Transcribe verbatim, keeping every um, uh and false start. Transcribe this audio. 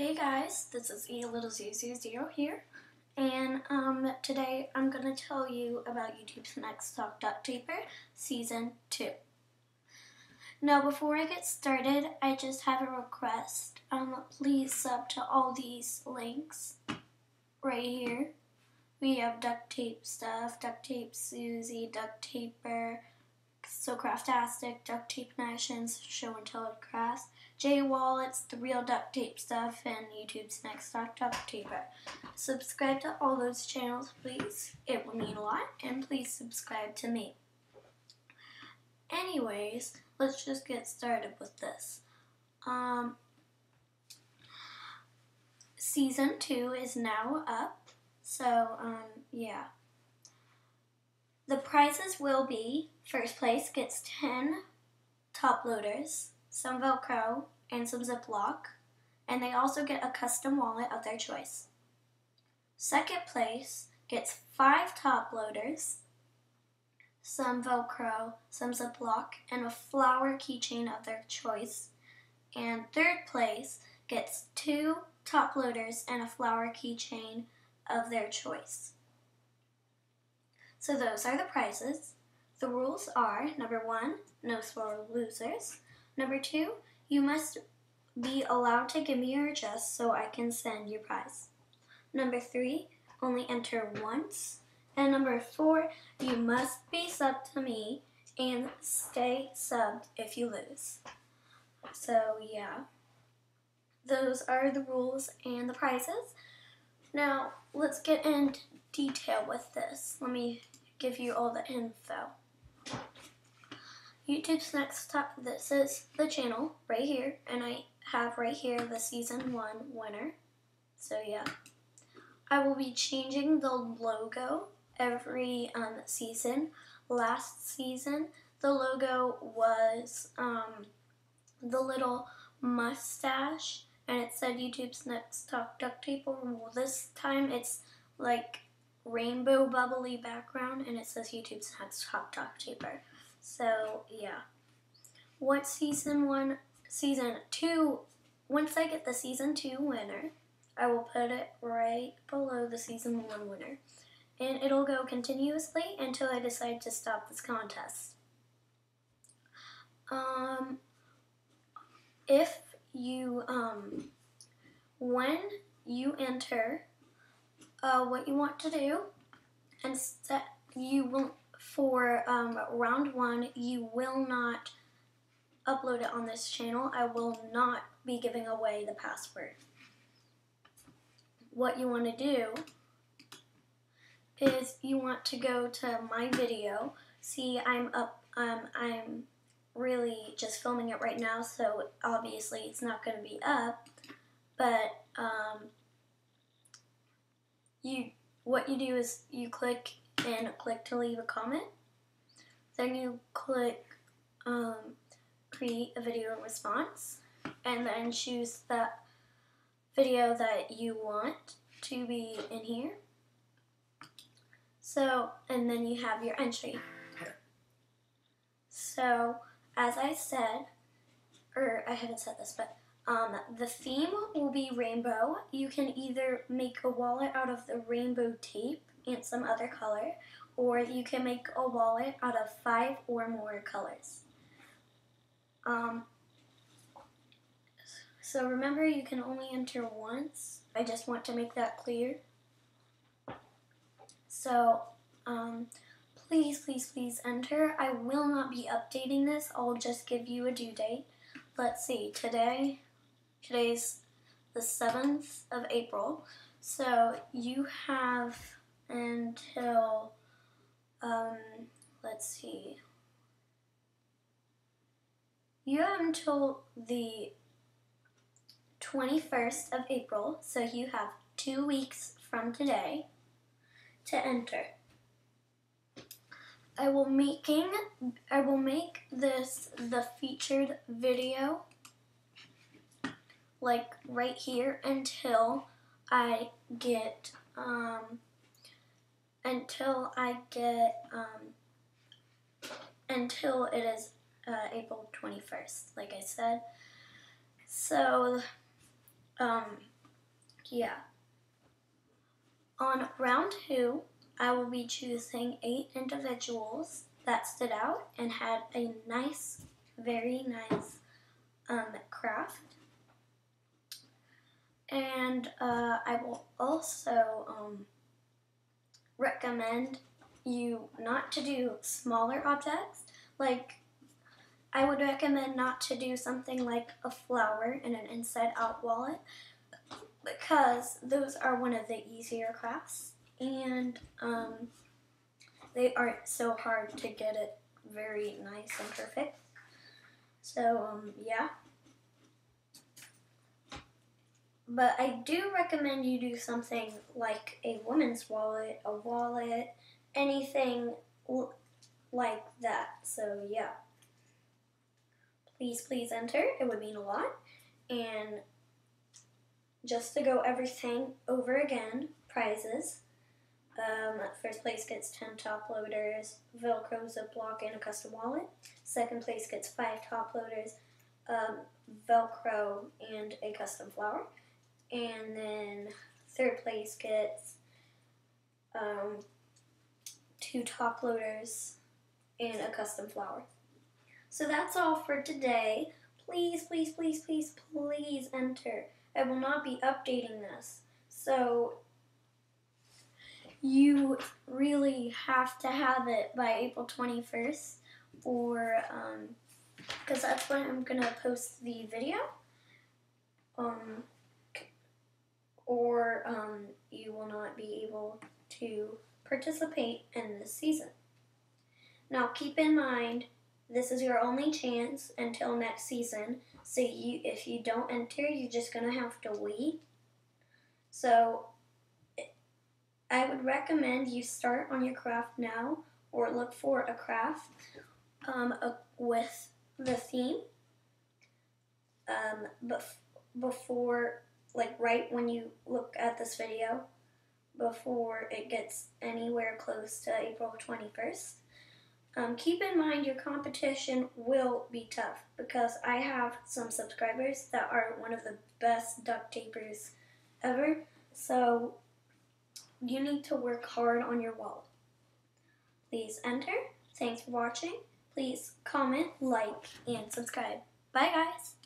Hey guys, this is E Little zero zero here, and um, today I'm going to tell you about YouTube's Next Top Duct Taper Season two. Now before I get started, I just have a request. Um, please sub to all these links right here. We have Duct Tape Stuff, Duct Tape Suzy, Duct Taper So Craftastic, Duct Tape Nations, Show and Tell of Crafts, J Wallets, The Real Duct Tape Stuff, and YouTube's Next Top Duct Taper. Subscribe to all those channels, please. It will mean a lot, and please subscribe to me. Anyways, let's just get started with this. Um, season two is now up, so um, yeah. The prizes will be, first place gets ten Toploaders, some Velcro, and some Ziploc, and they also get a custom wallet of their choice. Second place gets five Toploaders, some Velcro, some Ziploc, and a flower keychain of their choice. And third place gets two Toploaders and a flower keychain of their choice. So those are the prizes. The rules are, number one, no sore losers. Number two, you must be allowed to give me your address so I can send your prize. Number three, only enter once. And number four, you must be subbed to me and stay subbed if you lose. So yeah, those are the rules and the prizes. Now let's get into detail with this. Let me give you all the info. YouTube's Next Top, this is the channel right here, and I have right here the season one winner. So yeah, I will be changing the logo every um, season. Last season, the logo was um, the little mustache, and it said YouTube's Next Top Duct Taper. Well, this time it's like rainbow bubbly background, and it says YouTube's Next Top Duct Taper. So yeah, what season one, season two, once I get the season two winner, I will put it right below the season one winner. And it'll go continuously until I decide to stop this contest. Um, if you, um, when you enter uh, what you want to do, and set, you will, For um, round one, you will not upload it on this channel. I will not be giving away the password. What you want to do is you want to go to my video. See, I'm up. Um, I'm really just filming it right now, so obviously it's not going to be up. But um, you, what you do is you click. And click to leave a comment. Then you click um, create a video in response, and then choose the video that you want to be in here. So, and then you have your entry. So, as I said, or I haven't said this, but um, the theme will be rainbow. You can either make a wallet out of the rainbow tape and some other color, or you can make a wallet out of five or more colors. Um, so remember, you can only enter once. I just want to make that clear. So um, please, please, please enter. I will not be updating this. I'll just give you a due date. Let's see, today, today's the seventh of April. So you have until, um, let's see, you have until the twenty-first of April, so you have two weeks from today to enter. I will making, I will make this the featured video, like right here, until I get, um, until I get, um, until it is uh, April twenty-first, like I said. So, um, yeah. On round two, I will be choosing eight individuals that stood out and had a nice, very nice um, craft. And uh, I will also um, recommend you not to do smaller objects. Like, I would recommend not to do something like a flower and an inside-out wallet, because those are one of the easier crafts, and um, they aren't so hard to get it very nice and perfect. So, um, yeah. But I do recommend you do something like a woman's wallet, a wallet, anything like that. So, yeah. Please, please enter. It would mean a lot. And just to go everything over again, prizes. Um, first place gets ten top loaders, Velcro, Ziploc, and a custom wallet. Second place gets five top loaders, um, Velcro, and a custom flower. And then third place gets um, two top loaders and a custom flower. So that's all for today. Please, please, please, please, please enter. I will not be updating this. So you really have to have it by April twenty-first, or um, because that's when I'm gonna post the video. Um, or um, you will not be able to participate in this season. Now keep in mind, this is your only chance until next season. So you, if you don't enter, you're just gonna have to wait. So I would recommend you start on your craft now, or look for a craft um, a, with the theme um, bef before, like right when you look at this video, before it gets anywhere close to April twenty-first. Um, keep in mind your competition will be tough, because I have some subscribers that are one of the best duct tapers ever, so you need to work hard on your wallet. Please enter. Thanks for watching. Please comment, like, and subscribe. Bye guys!